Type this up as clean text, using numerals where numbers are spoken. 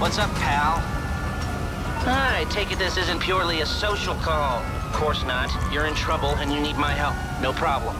What's up, pal? I take it this isn't purely a social call. Of course not. You're in trouble and you need my help. No problem.